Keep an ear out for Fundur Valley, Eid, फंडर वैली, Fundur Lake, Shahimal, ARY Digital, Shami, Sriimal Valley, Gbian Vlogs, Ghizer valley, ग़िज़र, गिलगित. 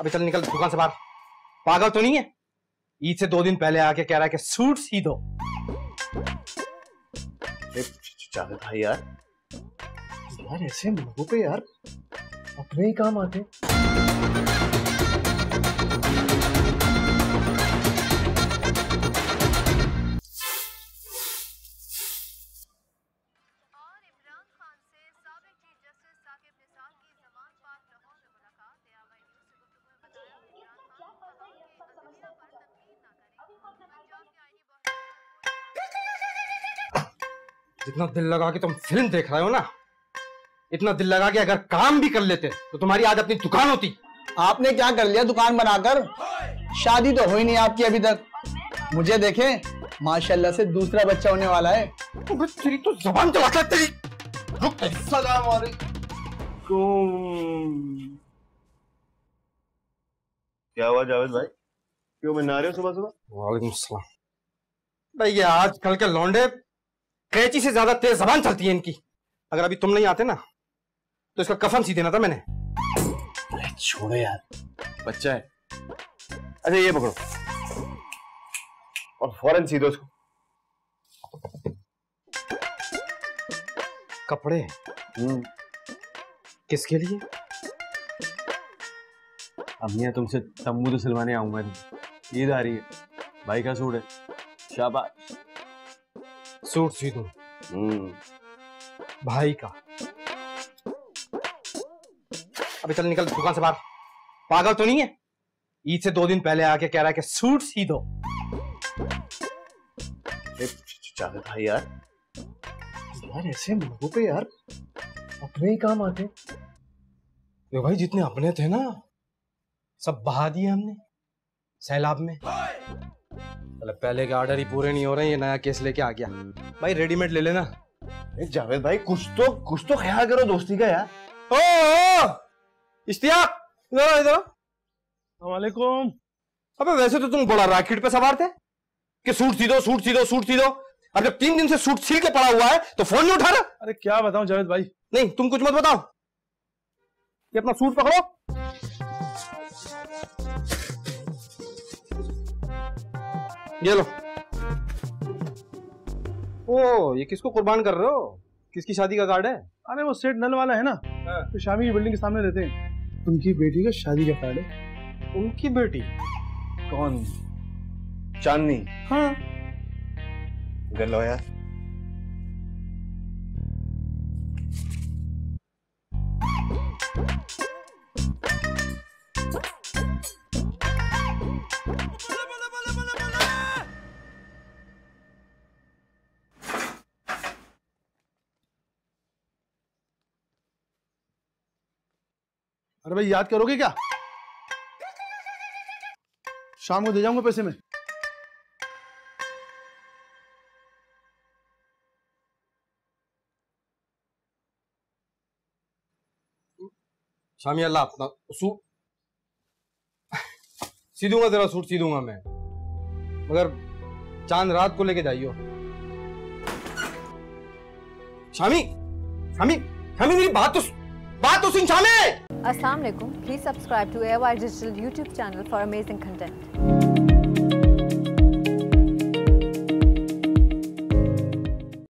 अभी चल निकल दुकान से बाहर। पागल तो नहीं है? ईद से 2 दिन पहले आके कह रहा है कि सूट सी दो। जाने था यार ऐसे लोगों पे यार अपने ही काम आते। इतना दिल लगा के तुम फिल्म देख रहे हो ना, इतना दिल लगा के अगर काम भी कर लेते तो तुम्हारी आज अपनी दुकान होती। आपने क्या कर लिया दुकान बनाकर? शादी तो हो ही नहीं आपकी अभी तक। मुझे देखे माशाल्लाह से दूसरा बच्चा होने वाला है। तेरी तो ज़बान चलाता है तेरी। रुक, अस्सलाम वालेकुम। क्या हुआ जावेद भाई, क्यों मिन्ना रहे हो सुबह सुबह? वालेकुम सलाम भाई। ये आज कल के लौंडे कैची से ज्यादा तेज जबान चलती है इनकी। अगर अभी तुम नहीं आते ना तो इसका कफन सी देना था मैंने। अरे छोड़ो यार, बच्चा है। अच्छा ये पकड़ो और फौरन सी दो इसको। कपड़े किसके लिए? अम्मिया तुमसे तम्बू तो सिलवाने आऊंगा, ईद आ रही है, भाई का सूट है। शाबाश, सूट सी दो भाई का। अबे चल निकल दुकान से बाहर। पागल तो नहीं है? ईद से 2 दिन पहले आके कह रहा है कि सूट सी दो। जाने था यार ऐसे लोगों पे यार अपने ही काम आते। तो भाई जितने अपने थे ना सब बहा दिए हमने सैलाब में। पहले के ऑर्डर ही पूरे नहीं हो रहे, ये नया केस लेके आ गया। भाई रेडीमेड ले लेना। जावेद भाई कुछ तो ख्याल करो दोस्ती का यार। इश्तियाक, अबे वैसे तो तुम बड़ा राकेट पे सवार थे कि सूट सी दो सूट सी दो सूट सी दो। अब जब 3 दिन से सूट सील के पड़ा हुआ है तो फोन नहीं उठा रहा। अरे क्या बताऊं जावेद भाई। नहीं तुम कुछ मत बताओ, ये अपना सूट पकड़ो, ये लो। ओ, ये किसको कुर्बान कर रहे हो? किसकी शादी का कार्ड है? अरे वो सेठ नल वाला है ना, तो शामी की बिल्डिंग के सामने रहते हैं, उनकी बेटी का शादी का कार्ड है। उनकी बेटी कौन? चांदनी। हाँ इधर लो यार। अरे भाई याद करोगे क्या? शाम को दे जाऊंगा पैसे में। शामी अल्लाह अपना सूट सी दूंगा, तेरा सूट सी दूंगा मैं, मगर चांद रात को लेके जाइयो। शामी शामी शामी मेरी बात तो सुन Shami. Assalamualaikum. Please subscribe to ARY Digital YouTube channel for amazing content.